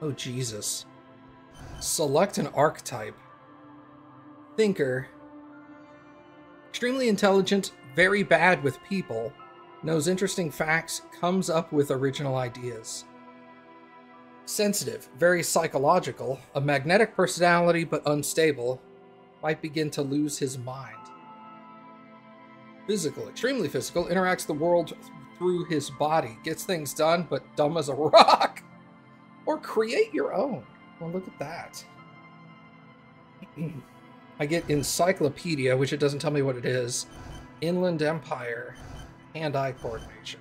Oh, Jesus. Select an archetype. Thinker. Extremely intelligent, very bad with people. Knows interesting facts, comes up with original ideas. Sensitive, very psychological, a magnetic personality but unstable, might begin to lose his mind. Physical, extremely physical, interacts the world through his body, gets things done but dumb as a rock. Or create your own. Well, look at that. I get Encyclopedia, which it doesn't tell me what it is. Inland Empire. Hand Eye Coordination.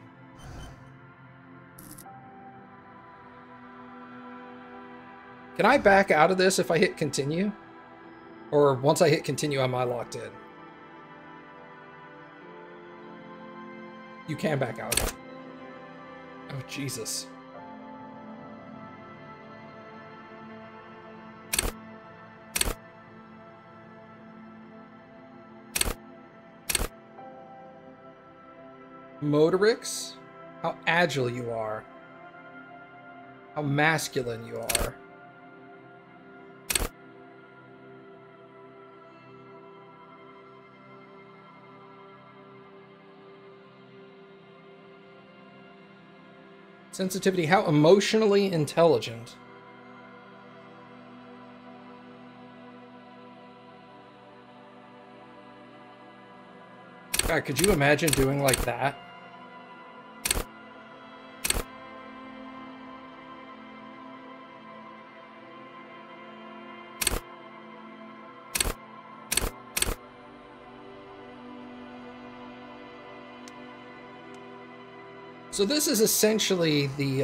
Can I back out of this if I hit continue? Or once I hit continue, am I locked in? You can back out. Oh, Jesus. Motorix, how agile you are, how masculine you are. Sensitivity, how emotionally intelligent. God, could you imagine doing like that? So this is essentially the,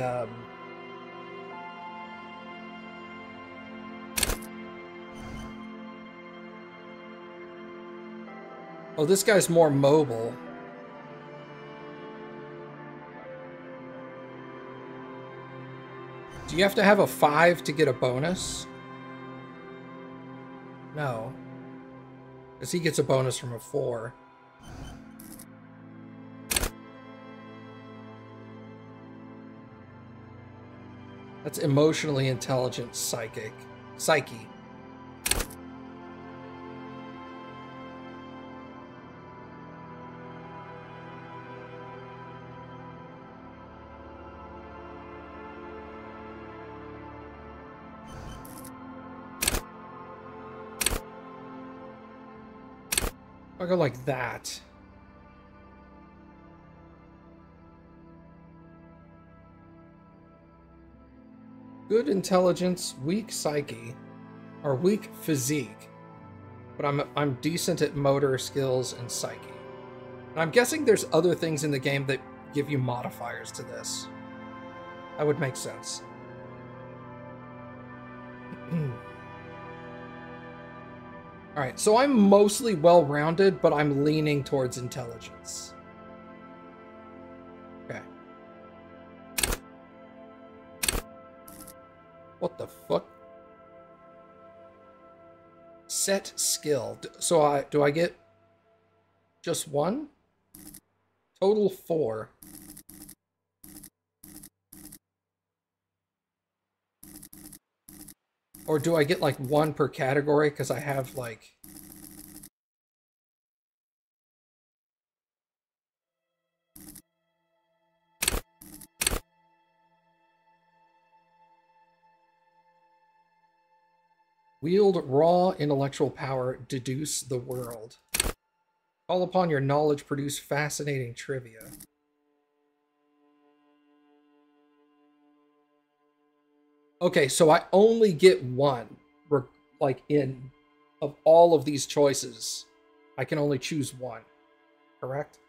oh, this guy's more mobile. Do you have to have a 5 to get a bonus? No. Because he gets a bonus from a 4. That's emotionally intelligent psychic. Psyche. I'll go like that. Good intelligence, weak psyche, or weak physique, but I'm decent at motor skills and psyche. And I'm guessing there's other things in the game that give you modifiers to this. That would make sense. Alright, so I'm mostly well-rounded, but I'm leaning towards intelligence. What the fuck? Set skill. So do I get just one? Total 4. Or do I get like one per category? Because I have like... Wield raw intellectual power, deduce the world. Call upon your knowledge, produce fascinating trivia. Okay, so I only get one. Like, in of all of these choices, I can only choose one, correct?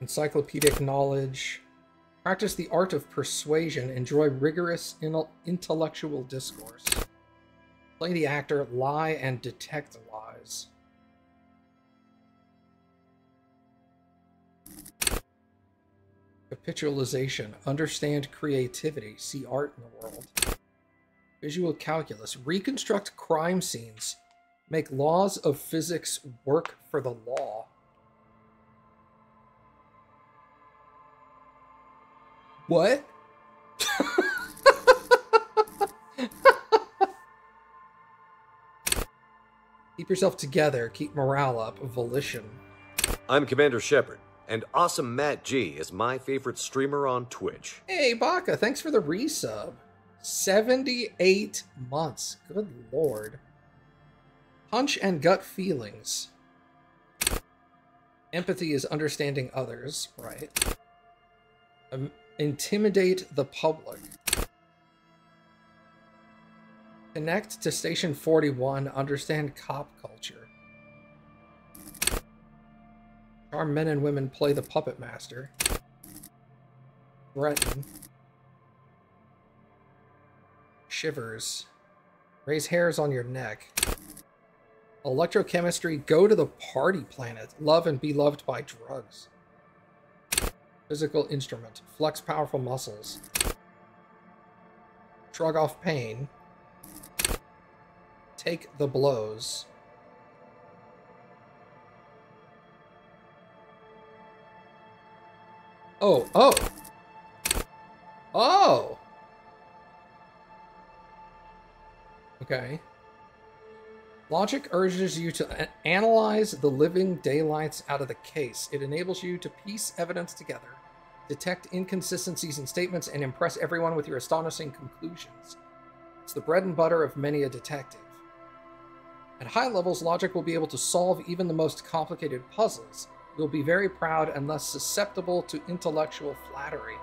Encyclopedic knowledge. Practice the art of persuasion. Enjoy rigorous intellectual discourse. Play the actor. Lie and detect lies. Capitalization. Understand creativity. See art in the world. Visual calculus. Reconstruct crime scenes. Make laws of physics work for the law. What? Keep yourself together. Keep morale up. Volition. I'm Commander Shepard, and AwesomeMattG is my favorite streamer on Twitch. Hey, Baka, thanks for the resub. 78 months. Good lord. Punch and gut feelings. Empathy is understanding others, right? Intimidate the public. Connect to Station 41. Understand cop culture. Our men and women play the puppet master. Threaten. Shivers. Raise hairs on your neck. Electrochemistry. Go to the party planet. Love and be loved by drugs. Physical instrument. Flex powerful muscles. Shrug off pain. Take the blows. Oh, oh. Oh! Okay. Logic urges you to analyze the living daylights out of the case. It enables you to piece evidence together, detect inconsistencies in statements, and impress everyone with your astonishing conclusions. It's the bread and butter of many a detective. At high levels, logic will be able to solve even the most complicated puzzles. You'll be very proud and less susceptible to intellectual flattery.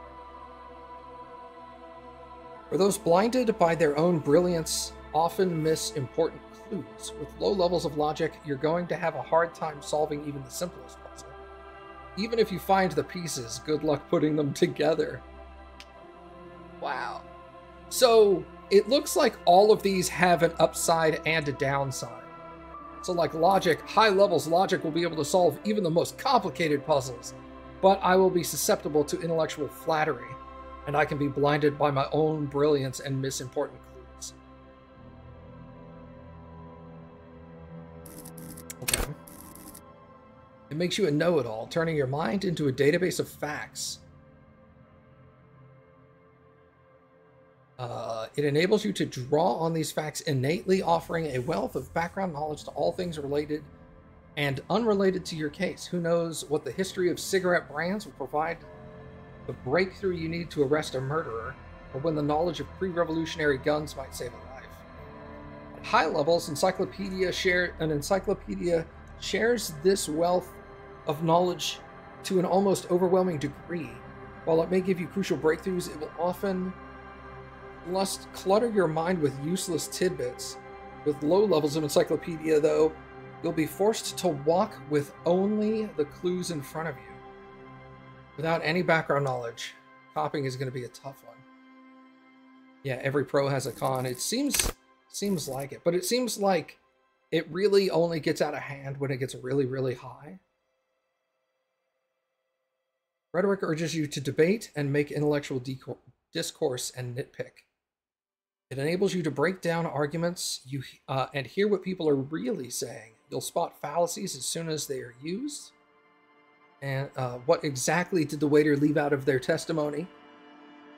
For those blinded by their own brilliance, often miss important clues. With low levels of logic, you're going to have a hard time solving even the simplest puzzle. Even if you find the pieces, good luck putting them together. Wow. So it looks like all of these have an upside and a downside. So like logic, high levels logic will be able to solve even the most complicated puzzles, but I will be susceptible to intellectual flattery, and I can be blinded by my own brilliance and miss important clues. Okay. It makes you a know-it-all, turning your mind into a database of facts. It enables you to draw on these facts innately, offering a wealth of background knowledge to all things related and unrelated to your case. Who knows what the history of cigarette brands will provide the breakthrough you need to arrest a murderer, or when the knowledge of pre-revolutionary guns might save a life. At high levels, an encyclopedia shares this wealth of knowledge to an almost overwhelming degree. While it may give you crucial breakthroughs, it will often clutter your mind with useless tidbits. With low levels of encyclopedia, though, you'll be forced to walk with only the clues in front of you. Without any background knowledge, copying is going to be a tough one. Yeah, every pro has a con. It seems like it, but it seems like it really only gets out of hand when it gets really, really high. Rhetoric urges you to debate and make intellectual discourse and nitpick. It enables you to break down arguments and hear what people are really saying. You'll spot fallacies as soon as they are used. And what exactly did the waiter leave out of their testimony?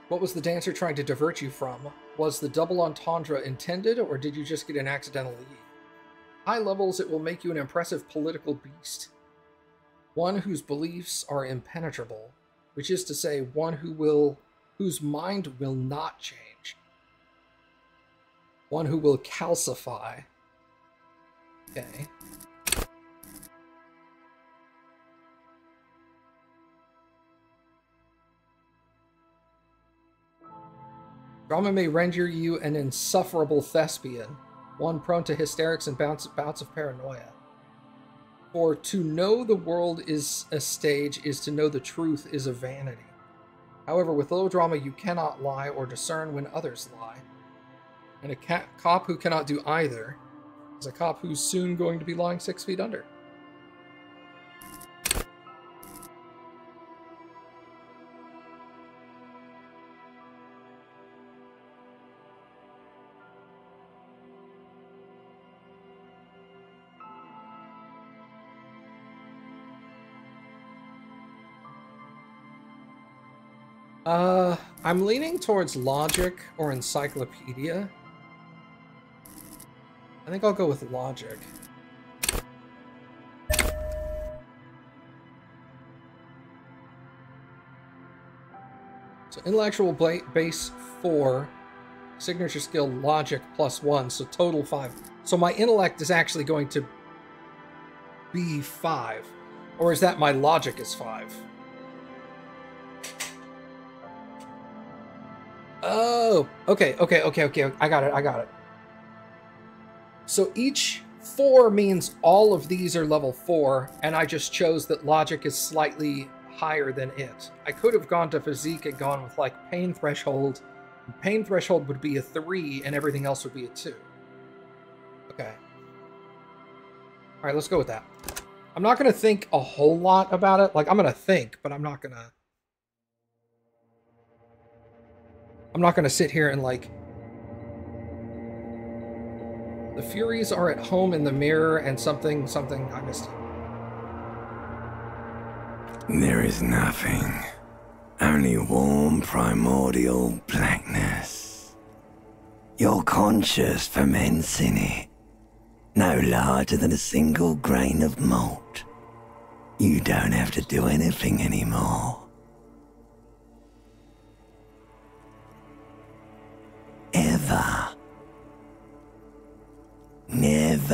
What was the dancer trying to divert you from? Was the double entendre intended, or did you just get an accidental lead? High levels, it will make you an impressive political beast. One whose beliefs are impenetrable, which is to say, one whose mind will not change. One who will calcify. Okay. Drama may render you an insufferable thespian, one prone to hysterics and bouts of paranoia. For to know the world is a stage is to know the truth is a vanity. However, with low drama, you cannot lie or discern when others lie. And a cop who cannot do either is a cop who's soon going to be lying 6 feet under. I'm leaning towards logic or encyclopedia. I think I'll go with logic. So intellectual base 4, signature skill logic +1, so total 5. So my intellect is actually going to be 5. Or is that my logic is 5? Oh, okay. I got it. So each 4 means all of these are level 4, and I just chose that logic is slightly higher than it. I could have gone to physique and gone with like pain threshold. Pain threshold would be a 3, and everything else would be a 2. Okay. All right, let's go with that. I'm not going to think a whole lot about it. Like, I'm going to think, but I'm not going to sit here and, like... The Furies are at home in the mirror and something... I missed it. There is nothing. Only warm, primordial blackness. Your conscious ferments in it. No larger than a single grain of malt. You don't have to do anything anymore. Ever. Never,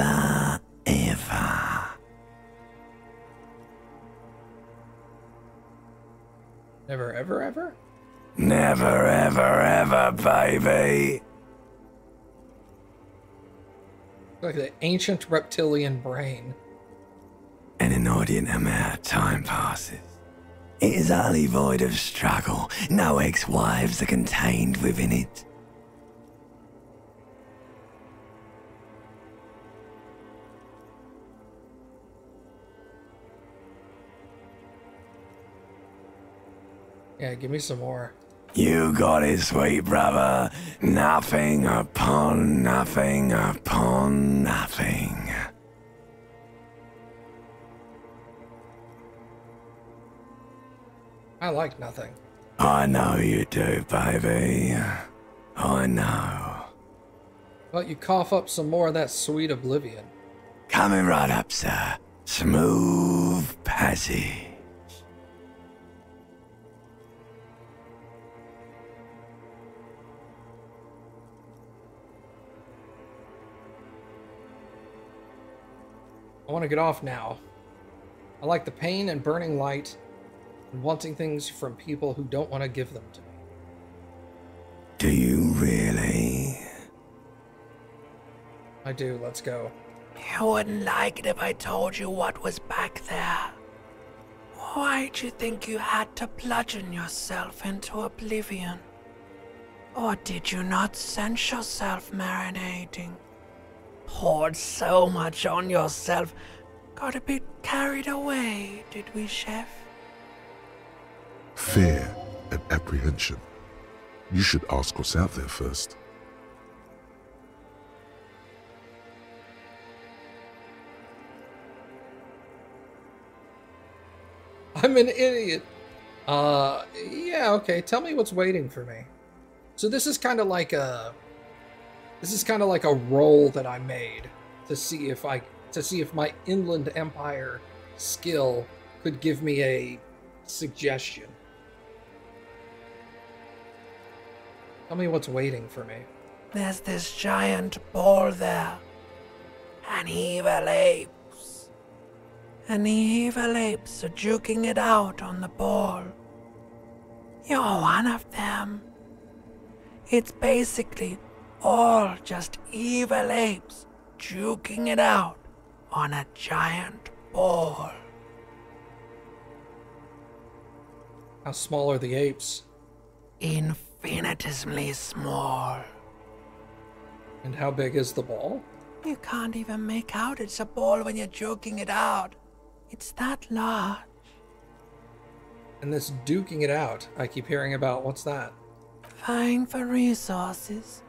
ever. Never, ever, ever? Never, ever, ever, baby. Like the ancient reptilian brain. An inordinate amount of time passes. It is utterly void of struggle. No ex-wives are contained within it. Yeah, give me some more. You got it, sweet brother. Nothing upon nothing upon nothing. I like nothing. I know you do, baby. I know. But you cough up some more of that sweet oblivion. Coming right up, sir. Smooth passage. I want to get off now. I like the pain and burning light and wanting things from people who don't want to give them to me. Do you really? I do. Let's go. You wouldn't like it if I told you what was back there. Why'd you think you had to bludgeon yourself into oblivion? Or did you not sense yourself marinating? Poured so much on yourself, got a bit carried away, did we, Chef? Fear and apprehension. You should ask what's out there first. I'm an idiot. Yeah, okay, tell me what's waiting for me. So this is kind of like a... This is kind of like a roll that I made to see if my Inland Empire skill could give me a suggestion. Tell me what's waiting for me. There's this giant ball there. And evil apes are duking it out on the ball. You're one of them. It's basically all just evil apes juking it out on a giant ball. How small are the apes? Infinitesimally small. And how big is the ball? You can't even make out it's a ball when you're juking it out. It's that large. And this duking it out, I keep hearing about, what's that? Vying for resources.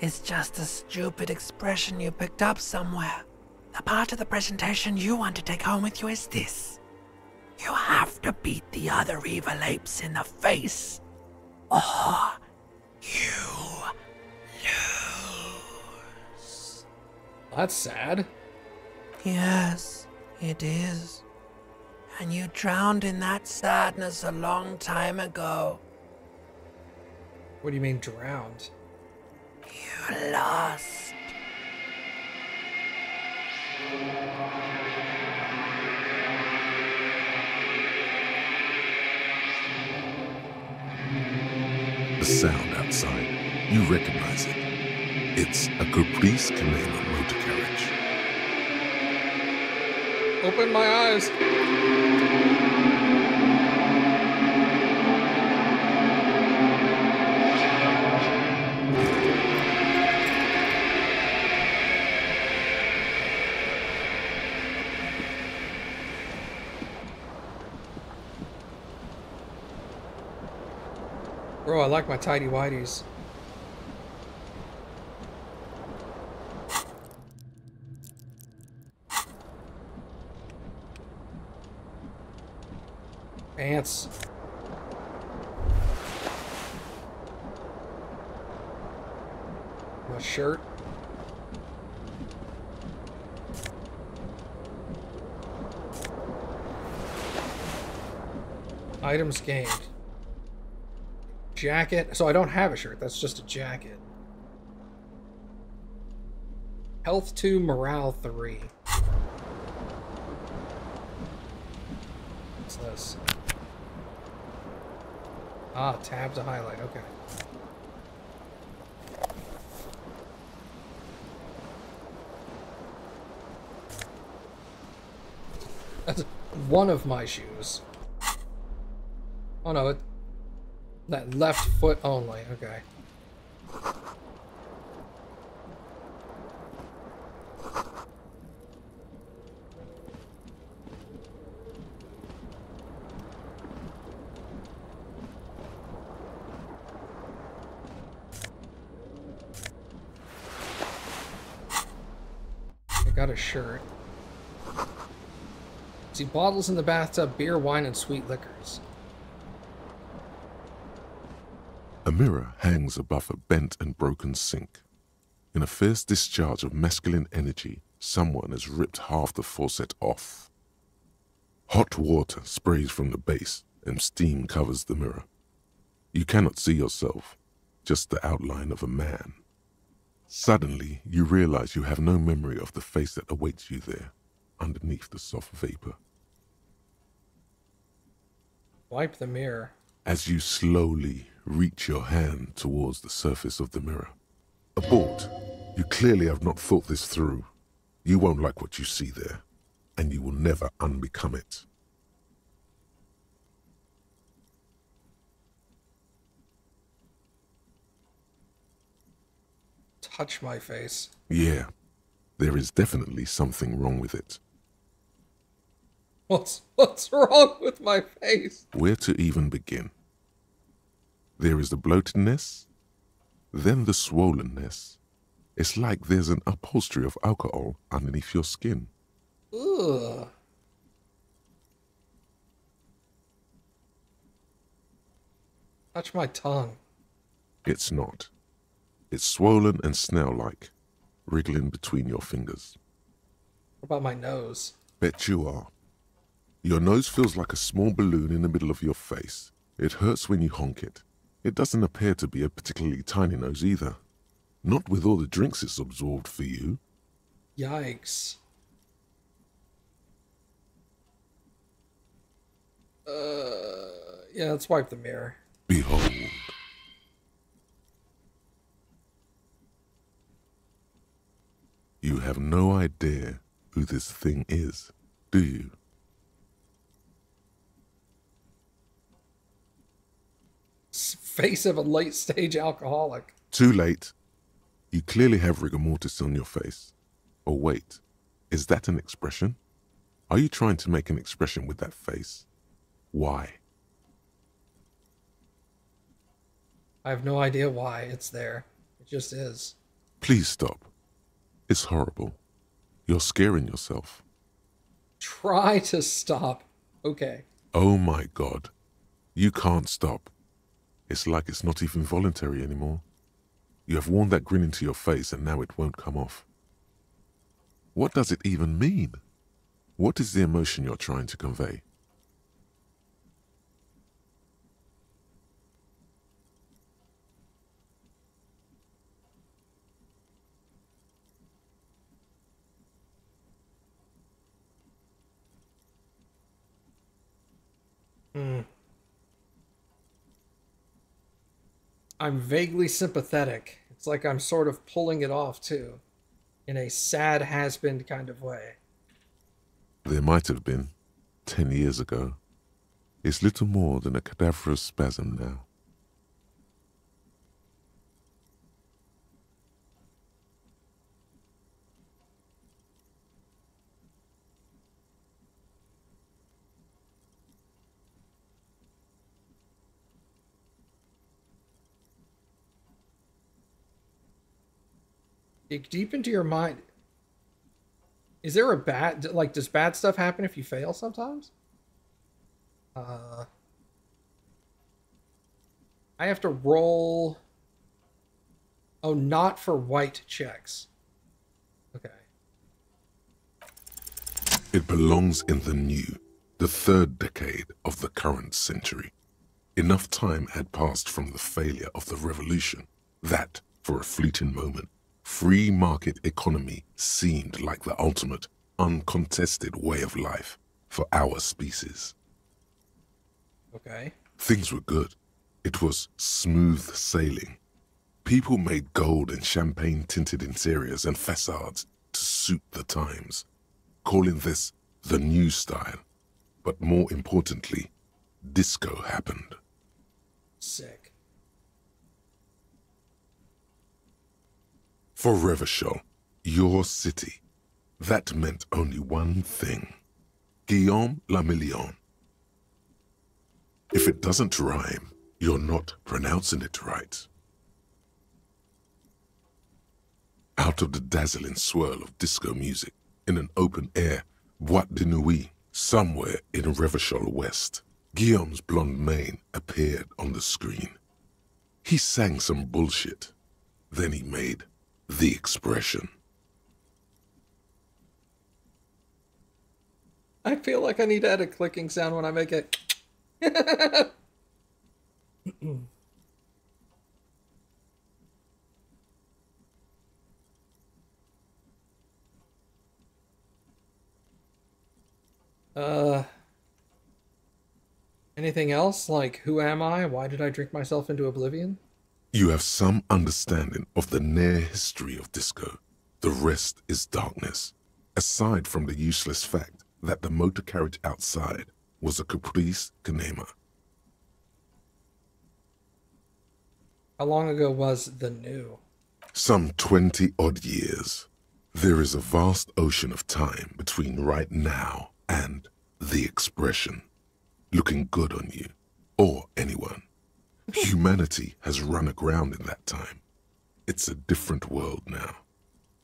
It's just a stupid expression you picked up somewhere. The part of the presentation you want to take home with you is this. You have to beat the other evil apes in the face or you lose. That's sad. Yes, it is. And you drowned in that sadness a long time ago. What do you mean drowned? You lost. The sound outside, you recognize it. It's a Coupris Kineema motor carriage. Open my eyes. Bro, I like my tidy whities. Ants. My shirt. Items gained. Jacket. So I don't have a shirt. That's just a jacket. Health 2, morale 3. What's this? Ah, tab to highlight. Okay. That's one of my shoes. Oh no, it... That left foot only, okay. I got a shirt. See, bottles in the bathtub, beer, wine, and sweet liquors. A mirror hangs above a bent and broken sink. In a fierce discharge of masculine energy, someone has ripped half the faucet off. Hot water sprays from the base and steam covers the mirror. You cannot see yourself, just the outline of a man. Suddenly, you realize you have no memory of the face that awaits you there, underneath the soft vapor. Wipe the mirror. As you slowly reach your hand towards the surface of the mirror. Abort. You clearly have not thought this through. You won't like what you see there, and you will never unbecome it. Touch my face. Yeah. There is definitely something wrong with it. What's wrong with my face? Where to even begin? There is the bloatedness, then the swollenness. It's like there's an upholstery of alcohol underneath your skin. Ugh. Touch my tongue. It's not. It's swollen and snail-like, wriggling between your fingers. What about my nose? Bet you are. Your nose feels like a small balloon in the middle of your face. It hurts when you honk it. It doesn't appear to be a particularly tiny nose either. Not with all the drinks it's absorbed for you. Yikes. Yeah, let's wipe the mirror. Behold. You have no idea who this thing is, do you? Face of a late-stage alcoholic. Too late. You clearly have rigor mortis on your face. Or wait, is that an expression? Are you trying to make an expression with that face? Why? I have no idea why it's there. It just is. Please stop. It's horrible. You're scaring yourself. Try to stop. Okay. Oh my God. You can't stop. It's like it's not even voluntary anymore. You have worn that grin into your face and now it won't come off. What does it even mean? What is the emotion you're trying to convey? I'm vaguely sympathetic. It's like I'm sort of pulling it off too, in a sad has-been kind of way. There might have been, 10 years ago. It's little more than a cadaverous spasm now. Dig deep into your mind. Is there a bad, like, does bad stuff happen if you fail sometimes? I have to roll. Oh, not for white checks. Okay. It belongs in the new, the third decade of the current century. Enough time had passed from the failure of the revolution that, for a fleeting moment, free market economy seemed like the ultimate, uncontested way of life for our species. Okay. Things were good. It was smooth sailing. People made gold and champagne-tinted interiors and facades to suit the times, calling this the new style. But more importantly, disco happened. Sick. For Revachol, your city, that meant only one thing. Guillaume Lamillion. If it doesn't rhyme, you're not pronouncing it right. Out of the dazzling swirl of disco music, in an open air, boîte de nuit, somewhere in Revachol West, Guillaume's blonde mane appeared on the screen. He sang some bullshit. Then he made the expression. I feel like I need to add a clicking sound when I make it. Anything else? Like, who am I? Why did I drink myself into oblivion? You have some understanding of the near history of disco. The rest is darkness. Aside from the useless fact that the motor carriage outside was a Coupris Kineema. How long ago was the new? Some 20-odd years. There is a vast ocean of time between right now and the expression. Looking good on you, or anyone. Humanity has run aground in that time. It's a different world now.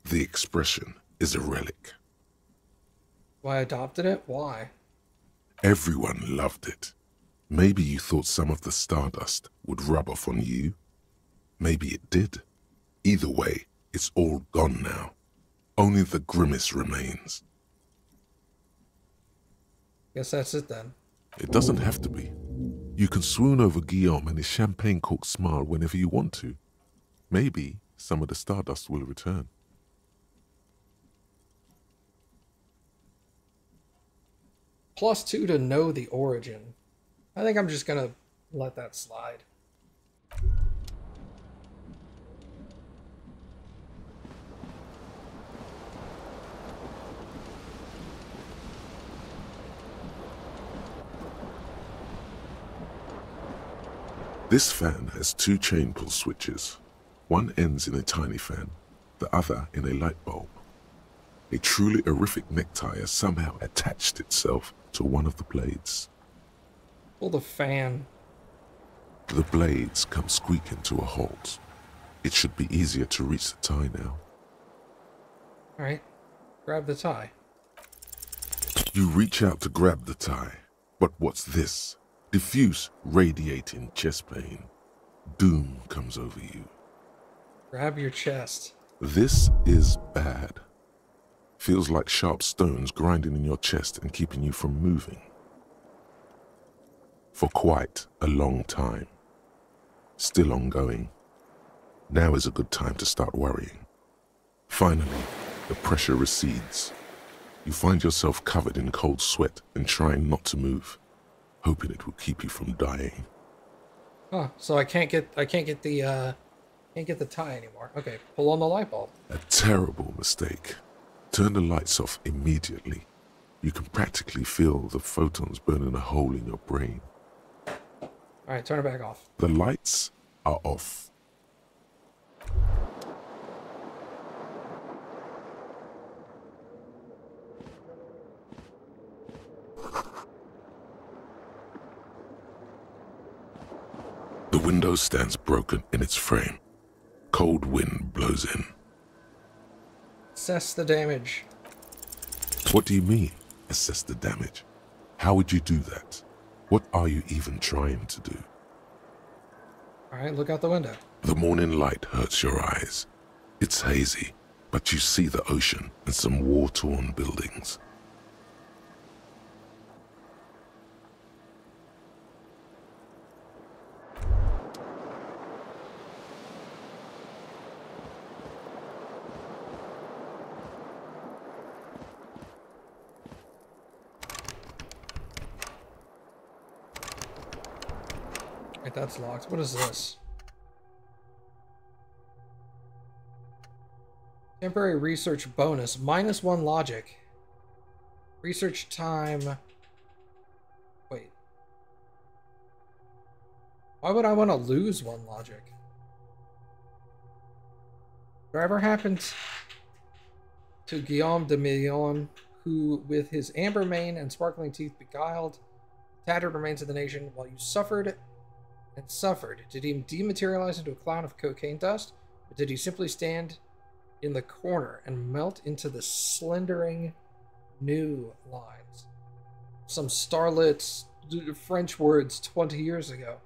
The expression is a relic. Why adopted it? Why? Everyone loved it. Maybe you thought some of the stardust would rub off on you. Maybe it did. Either way, it's all gone now. Only the grimace remains. Guess that's it then. It doesn't have to be. You can swoon over Guillaume and his champagne-corked smile whenever you want to. Maybe some of the stardust will return. +2 to know the origin. I think I'm just gonna let that slide. This fan has 2 chain pull switches. One ends in a tiny fan, the other in a light bulb. A truly horrific necktie has somehow attached itself to one of the blades. Pull the fan. The blades come squeaking to a halt. It should be easier to reach the tie now. All right, grab the tie. You reach out to grab the tie, but what's this? Diffuse, radiating chest pain. doom comes over you. Grab your chest. This is bad. Feels like sharp stones grinding in your chest and keeping you from moving. For quite a long time. Still ongoing. Now is a good time to start worrying. Finally, the pressure recedes. You find yourself covered in cold sweat and trying not to move, hoping it will keep you from dying. Oh, so I can't get the tie anymore. Okay, pull on the light bulb. A terrible mistake. Turn the lights off immediately. You can practically feel the photons burning a hole in your brain. All right, turn it back off. The lights are off. The window stands broken in its frame. Cold wind blows in. Assess the damage. What do you mean, assess the damage? How would you do that? What are you even trying to do? All right, look out the window. The morning light hurts your eyes. It's hazy, but you see the ocean and some war-torn buildings. That's locked. What is this? Temporary research bonus. -1 logic. Research time. Wait. Why would I want to lose 1 logic? Whatever happened to Guillaume de Millon, who with his amber mane and sparkling teeth beguiled the tattered remains of the nation while you suffered and suffered. Did he dematerialize into a cloud of cocaine dust, or did he simply stand in the corner and melt into the slendering new lines? Some starlit French words 20 years ago.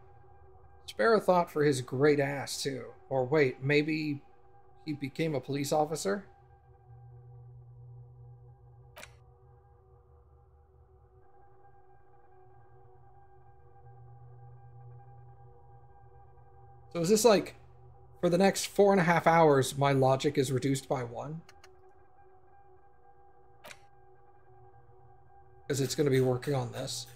Spare a thought for his great ass, too. Or wait, maybe he became a police officer? So is this like, for the next 4.5 hours, my logic is reduced by 1? Because it's going to be working on this.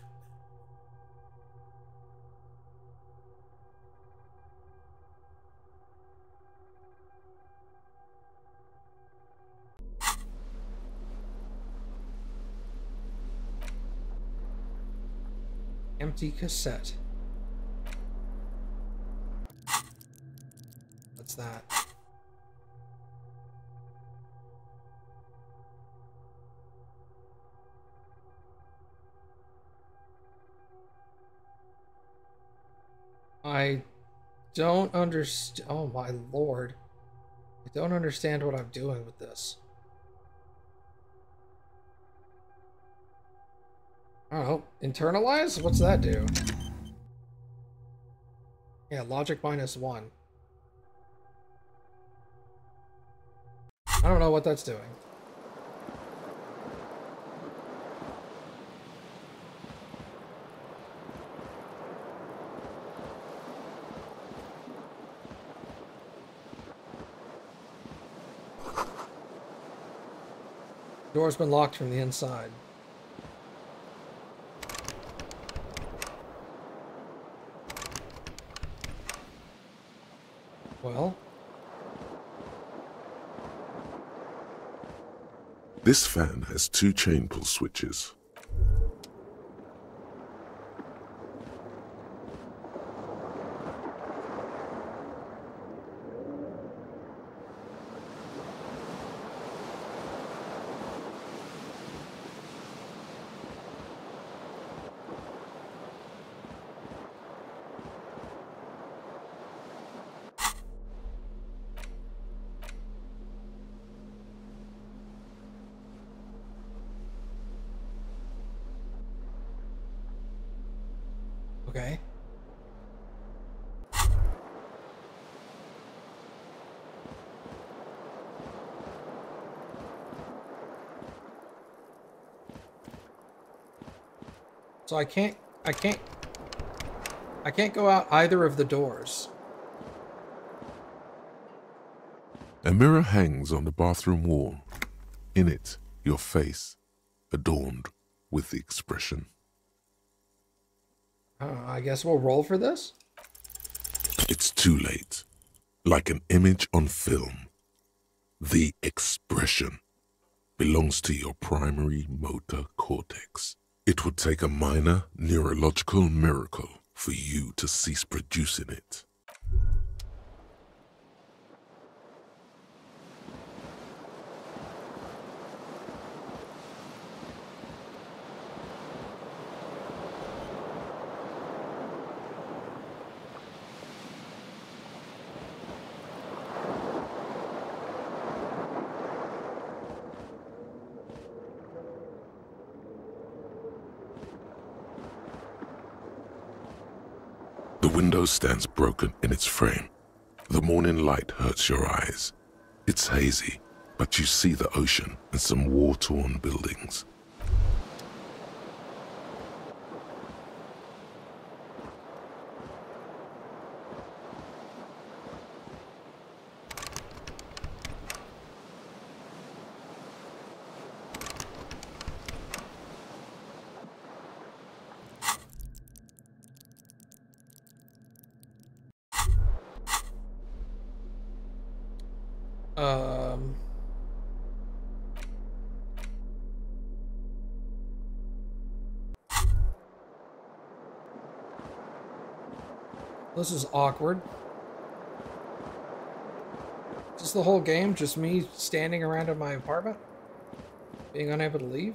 Empty cassette. That. I don't understand. Oh my lord. I don't understand what I'm doing with this. Oh, internalize? What's that do? Yeah, logic -1. I don't know what that's doing. Door's been locked from the inside. Well... This fan has 2 chain pull switches. So I can't go out either of the doors. A mirror hangs on the bathroom wall. In it, your face, adorned with the expression. I guess we'll roll for this? It's too late. Like an image on film, the expression belongs to your primary motor cortex. It would take a minor neurological miracle for you to cease producing it. The window stands broken in its frame. The morning light hurts your eyes. It's hazy, but you see the ocean and some war-torn buildings. This is awkward. Is this the whole game? Just me standing around in my apartment? Being unable to leave?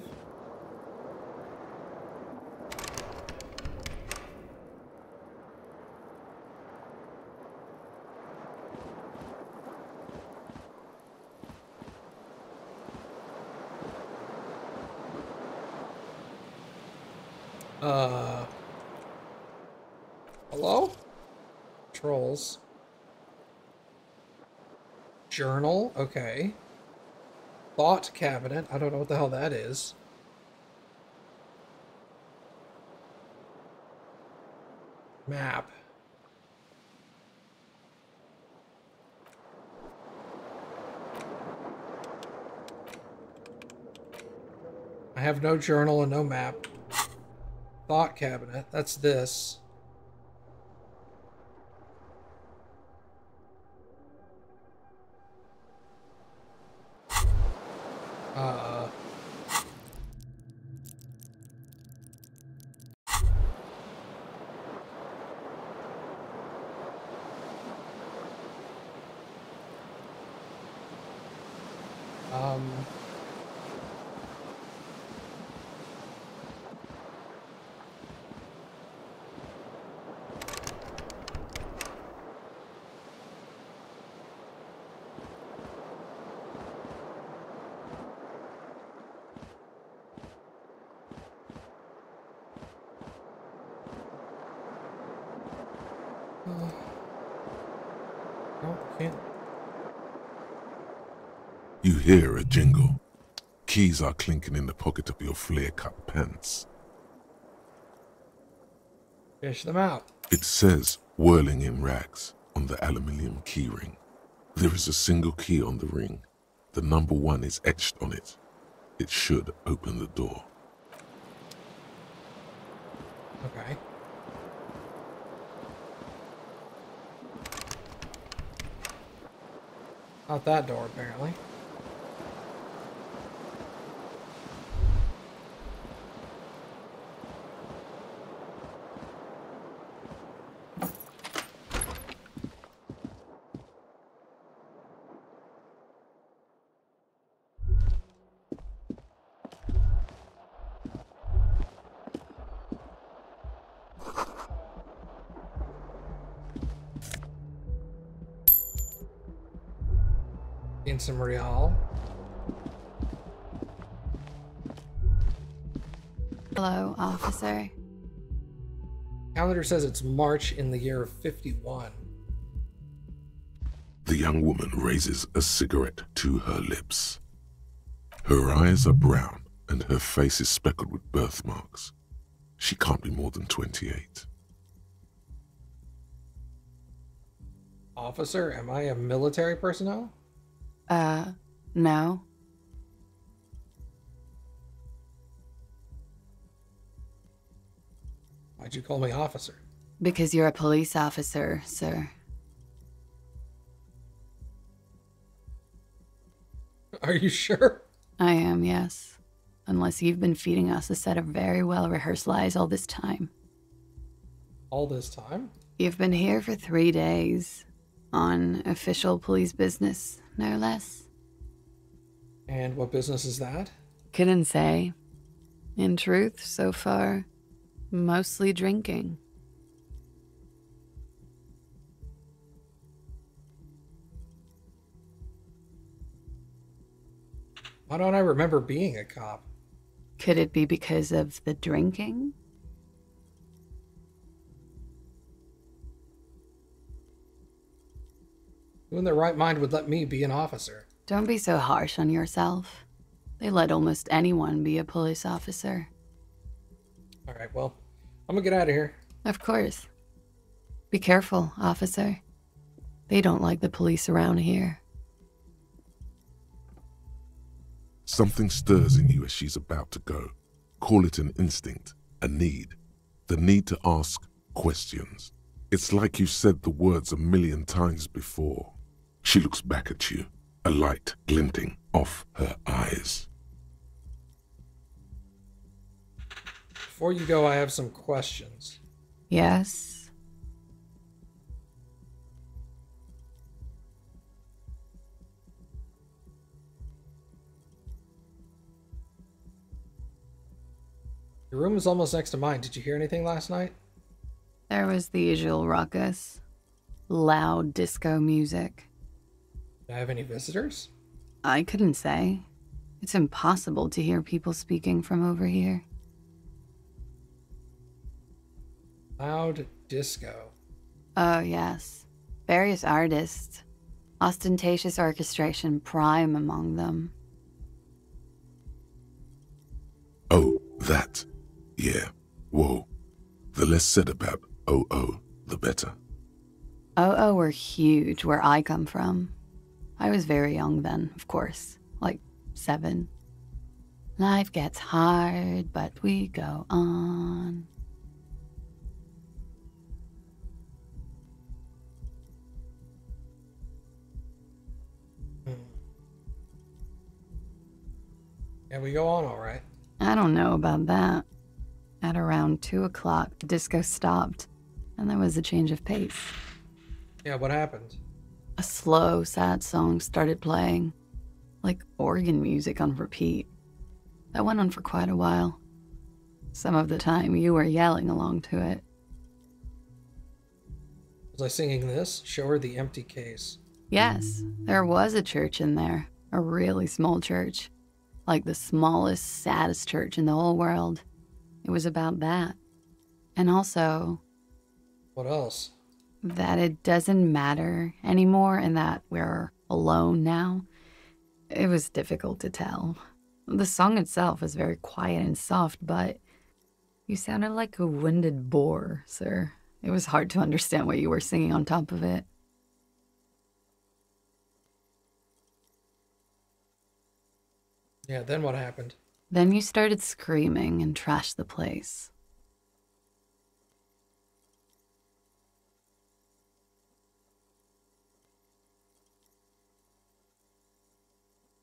Journal, okay. Thought cabinet, I don't know what the hell that is. Map. I have no journal and no map. Thought cabinet, that's this. You hear a jingle. Keys are clinking in the pocket of your flare-cut pants. Fish them out. It says Whirling in Rags on the aluminium key ring. There is a single key on the ring. The number 1 is etched on it. It should open the door. Okay. Not that door, apparently. Some real. Hello, officer. Calendar says it's March in the year of 51. The young woman raises a cigarette to her lips. Her eyes are brown and her face is speckled with birthmarks. She can't be more than 28. Officer, am I a military personnel? No. Why'd you call me officer? Because you're a police officer, sir. Are you sure? I am, yes. Unless you've been feeding us a set of very well-rehearsed lies all this time. All this time? You've been here for 3 days. On official police business, no less. And what business is that? Couldn't say. In truth, so far, mostly drinking. Why don't I remember being a cop? Could it be because of the drinking? Who in their right mind would let me be an officer? Don't be so harsh on yourself. They let almost anyone be a police officer. All right, well, I'm gonna get out of here. Of course. Be careful, officer. They don't like the police around here. Something stirs in you as she's about to go. Call it an instinct, a need. The need to ask questions. It's like you said the words a million times before. She looks back at you, a light glinting off her eyes. Before you go, I have some questions. Yes? Your room is almost next to mine. Did you hear anything last night? There was the usual ruckus. Loud disco music. Do I have any visitors? I couldn't say. It's impossible to hear people speaking from over here. Loud disco. Oh, yes. Various artists. Ostentatious orchestration prime among them. Oh, that. Yeah. Whoa. The less said about OO, the better. OO were huge where I come from. I was very young then, of course, like 7. Life gets hard, but we go on. Yeah, we go on all right. I don't know about that. At around 2 o'clock, the disco stopped, and there was a change of pace. Yeah, what happened? A slow, sad song started playing, like organ music on repeat. That went on for quite a while. Some of the time, you were yelling along to it. Was I singing this? Show her the empty case. Yes, there was a church in there. A really small church. Like the smallest, saddest church in the whole world. It was about that. And also... What else? That it doesn't matter anymore and that we're alone now. It was difficult to tell. The song itself is very quiet and soft, but you sounded like a winded boar, sir. It was hard to understand what you were singing on top of it. Yeah, then what happened? Then you started screaming and trashed the place.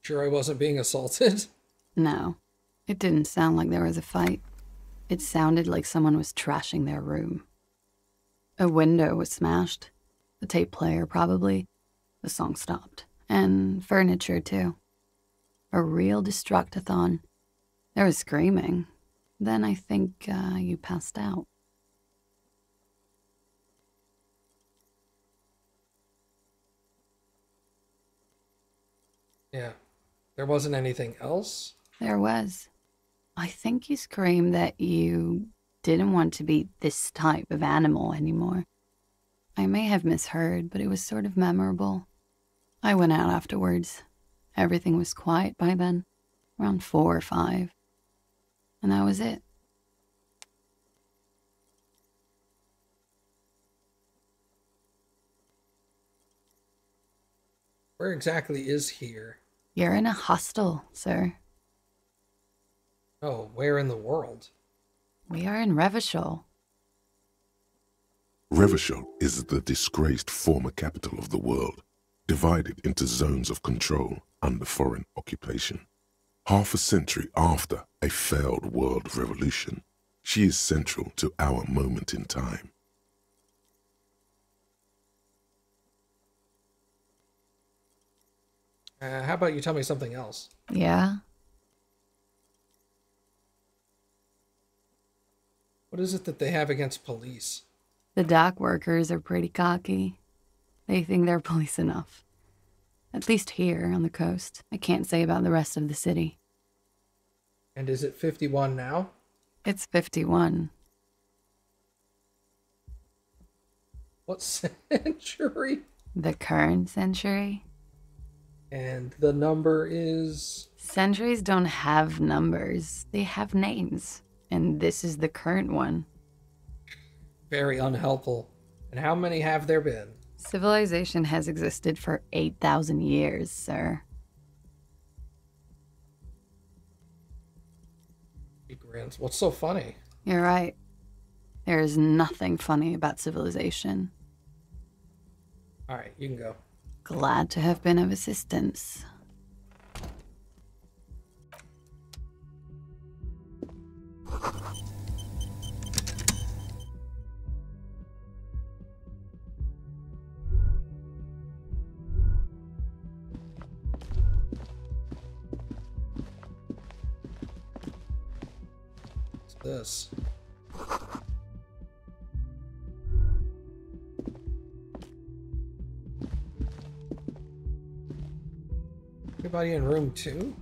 Sure I wasn't being assaulted? No. It didn't sound like there was a fight. It sounded like someone was trashing their room. A window was smashed. The tape player, probably. The song stopped. And furniture, too. A real destructathon. There was screaming. Then I think you passed out. Yeah. There wasn't anything else? There was. I think you screamed that you didn't want to be this type of animal anymore. I may have misheard, but it was sort of memorable. I went out afterwards. Everything was quiet by then, around 4 or 5. And that was it. Where exactly is here? You're in a hostel, sir. Oh, where in the world? We are in Revachol. Revachol is the disgraced former capital of the world, divided into zones of control under foreign occupation. Half a century after a failed world revolution, she is central to our moment in time. How about you tell me something else? Yeah? What is it that they have against police? The dock workers are pretty cocky. They think they're police enough. At least here on the coast. I can't say about the rest of the city. And is it 51 now? It's 51. What century? The current century. And the number is? Centuries don't have numbers. They have names. And this is the current one. Very unhelpful. And how many have there been? Civilization has existed for 8,000 years, sir. He grins. What's so funny? You're right. There is nothing funny about civilization. All right, you can go. Glad to have been of assistance. This. Anybody in room 2?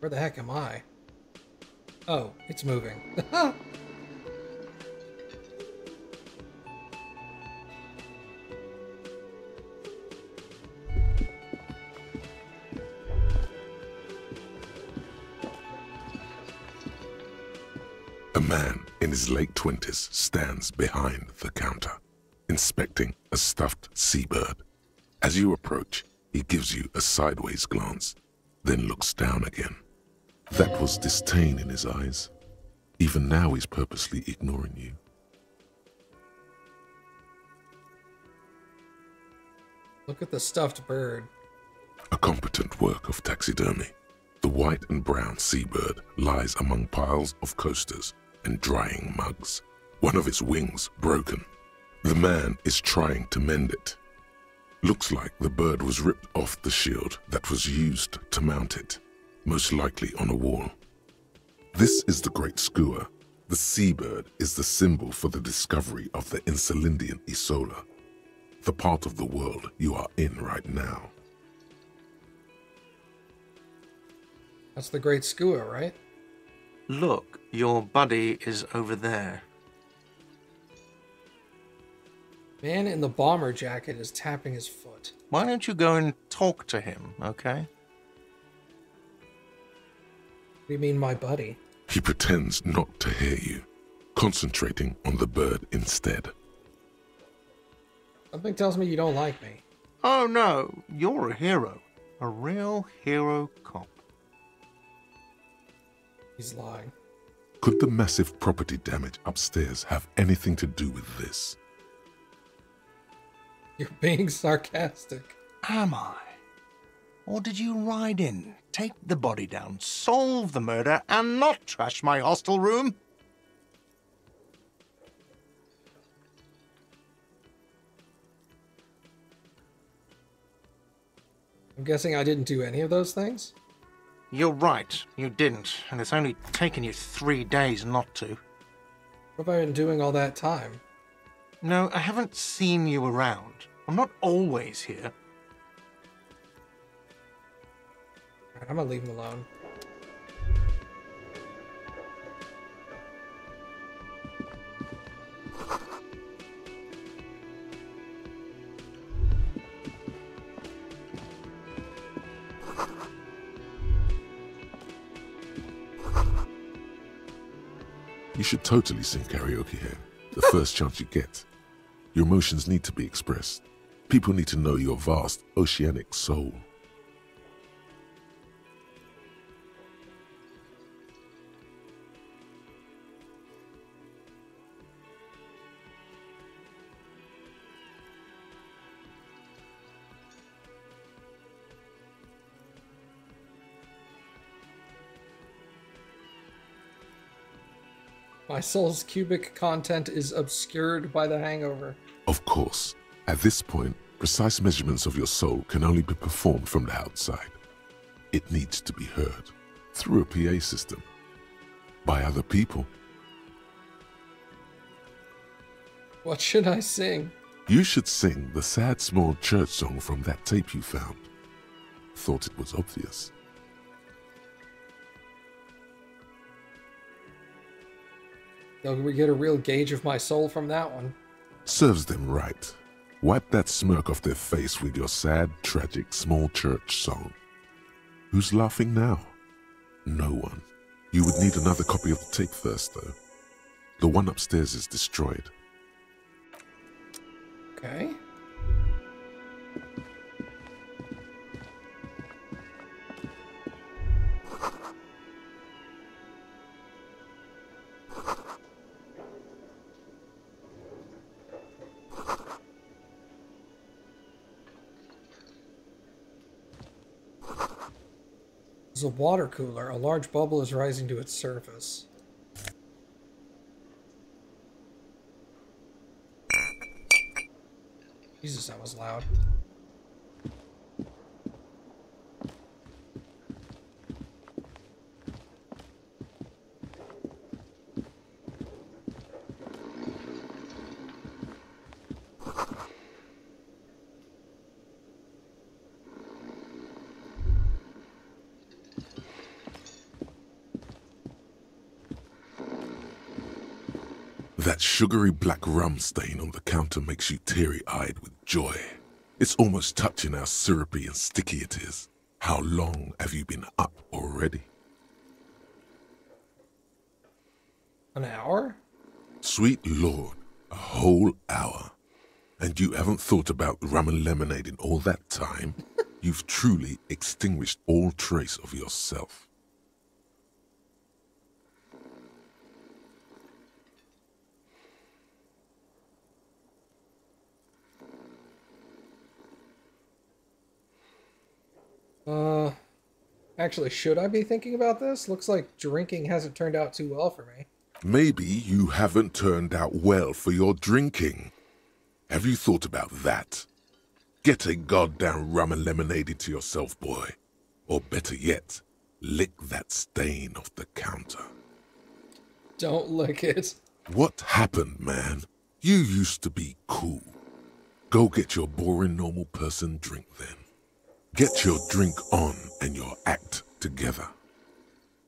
Where the heck am I? Oh, it's moving. A man in his late 20s stands behind the counter, inspecting a stuffed seabird. As you approach, he gives you a sideways glance, then looks down again. That was disdain in his eyes. Even now he's purposely ignoring you. Look at the stuffed bird. A competent work of taxidermy. The white and brown seabird lies among piles of coasters and drying mugs. One of its wings broken. The man is trying to mend it. Looks like the bird was ripped off the shield that was used to mount it. Most likely on a wall. This is the great skua. The seabird is the symbol for the discovery of the Insulindian Isola, the part of the world you are in right now. That's the great skua, right? Look, your buddy is over there. Man in the bomber jacket is tapping his foot. Why don't you go and talk to him, okay? You mean my buddy? He pretends not to hear you, concentrating on the bird instead. Something tells me you don't like me. Oh no, you're a hero. A real hero cop. He's lying. Could the massive property damage upstairs have anything to do with this? You're being sarcastic. Am I? Or did you ride in, take the body down, solve the murder, and not trash my hostel room? I'm guessing I didn't do any of those things? You're right, you didn't, and it's only taken you 3 days not to. What have I been doing all that time? No, I haven't seen you around. I'm not always here. I'm gonna leave him alone. You should totally sing karaoke here, the first chance you get. Your emotions need to be expressed. People need to know your vast, oceanic soul. My soul's cubic content is obscured by the hangover. Of course. At this point, precise measurements of your soul can only be performed from the outside. It needs to be heard, through a PA system, by other people. What should I sing? You should sing the sad small church song from that tape you found. Thought it was obvious. Now we get a real gauge of my soul from that one. Serves them right. Wipe that smirk off their face with your sad, tragic, small church song. Who's laughing now? No one. You would need another copy of the tape first, though. The one upstairs is destroyed. Okay. A water cooler. A large bubble is rising to its surface. Jesus, that was loud. Sugary black rum stain on the counter makes you teary-eyed with joy. It's almost touching how syrupy and sticky it is. How long have you been up already? An hour? Sweet Lord, a whole hour. And you haven't thought about rum and lemonade in all that time. You've truly extinguished all trace of yourself. Actually, should I be thinking about this? Looks like drinking hasn't turned out too well for me. Maybe you haven't turned out well for your drinking. Have you thought about that? Get a goddamn rum and lemonade into yourself, boy. Or better yet, lick that stain off the counter. Don't lick it. What happened, man? You used to be cool. Go get your boring normal person drink then. Get your drink on and your act together.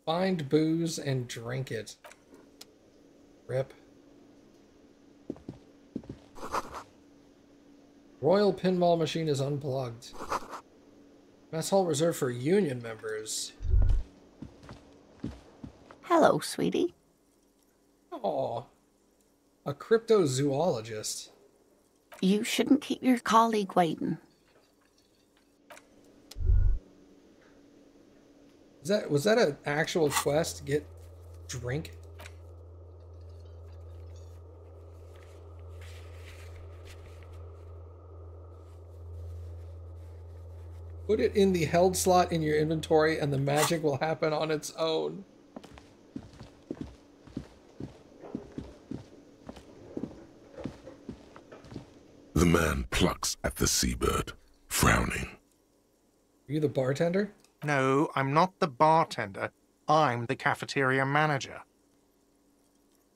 Find booze and drink it. Rip. Royal pinball machine is unplugged. Mess hall reserved for union members. Hello, sweetie. Aw. A cryptozoologist. You shouldn't keep your colleague waiting. Was that an actual quest to get drink? Put it in the held slot in your inventory and the magic will happen on its own. The man plucks at the seabird, frowning. Are you the bartender? No, I'm not the bartender. I'm the cafeteria manager.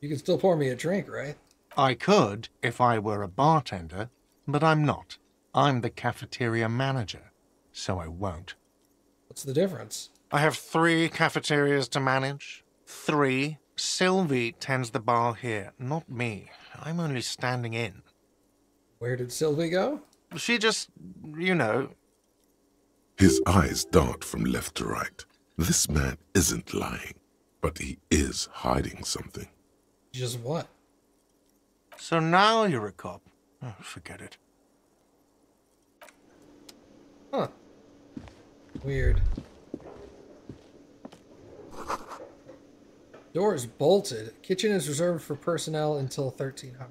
You can still pour me a drink, right? I could, if I were a bartender, but I'm not. I'm the cafeteria manager, so I won't. What's the difference? I have 3 cafeterias to manage. 3. Sylvie tends the bar here, not me. I'm only standing in. Where did Sylvie go? She just, you know... His eyes dart from left to right. This man isn't lying, but he is hiding something. Just what? So now you're a cop. Oh, forget it. Huh. Weird. Door is bolted. Kitchen is reserved for personnel until 1300.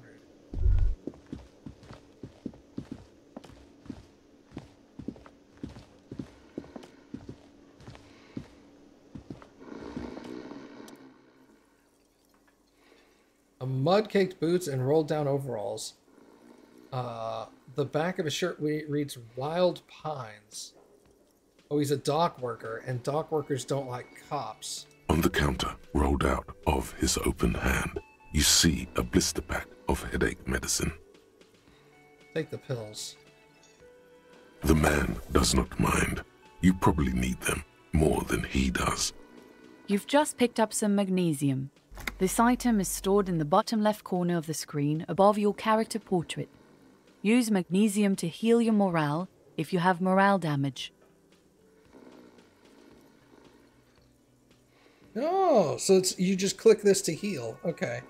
A mud-caked boots and rolled-down overalls. The back of his shirt reads Wild Pines. Oh, he's a dock worker, and dock workers don't like cops. On the counter, rolled out of his open hand, you see a blister pack of headache medicine. Take the pills. The man does not mind. You probably need them more than he does. You've just picked up some magnesium. This item is stored in the bottom left corner of the screen above your character portrait. Use magnesium to heal your morale if you have morale damage. Oh, so it's, you just click this to heal. Okay.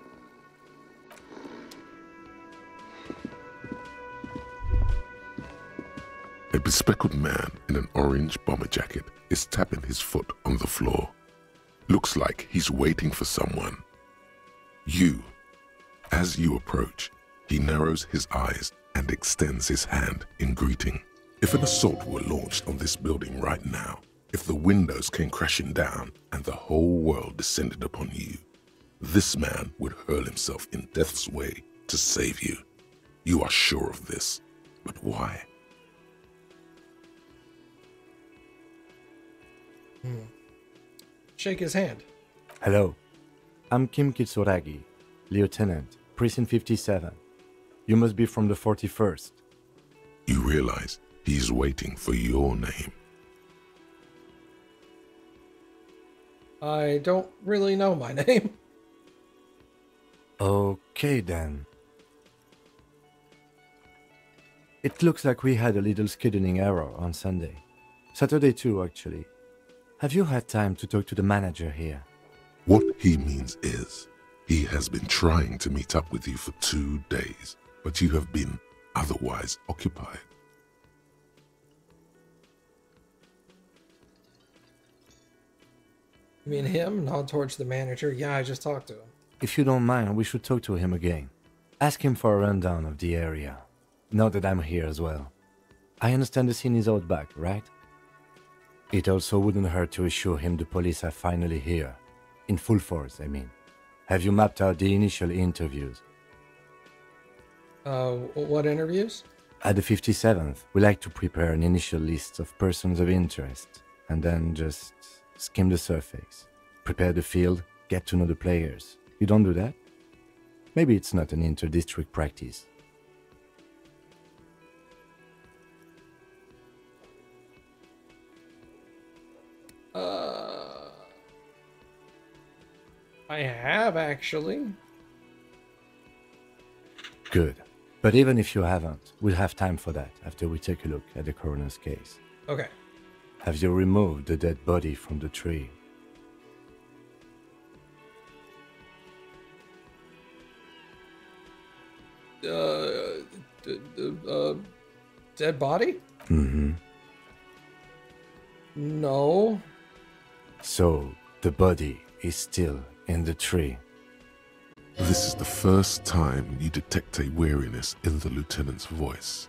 A bespectacled man in an orange bomber jacket is tapping his foot on the floor. Looks like he's waiting for someone. You. As you approach, he narrows his eyes and extends his hand in greeting. If an assault were launched on this building right now, if the windows came crashing down and the whole world descended upon you, this man would hurl himself in death's way to save you. You are sure of this, but why? Shake his hand. Hello, I'm Kim Kitsuragi, Lieutenant, Precinct 57. You must be from the 41st. You realize he is waiting for your name. I don't really know my name. Okay, then. It looks like we had a little scheduling error on Sunday. Saturday too, actually. Have you had time to talk to the manager here? What he means is, he has been trying to meet up with you for 2 days, but you have been otherwise occupied. You mean him? Nod towards the manager. Yeah, I just talked to him. If you don't mind, we should talk to him again. Ask him for a rundown of the area, now that I'm here as well. I understand the scene is out back, right? It also wouldn't hurt to assure him the police are finally here. In full force, I mean. Have you mapped out the initial interviews? What interviews? At the 57th, we like to prepare an initial list of persons of interest, and then just skim the surface, prepare the field, get to know the players. You don't do that? Maybe it's not an inter-district practice. I have, actually. Good. But even if you haven't, we'll have time for that after we take a look at the coroner's case. Okay. Have you removed the dead body from the tree? Dead body? Mm-hmm. No. So, the body is still in the tree. This is the first time you detect a weariness in the lieutenant's voice.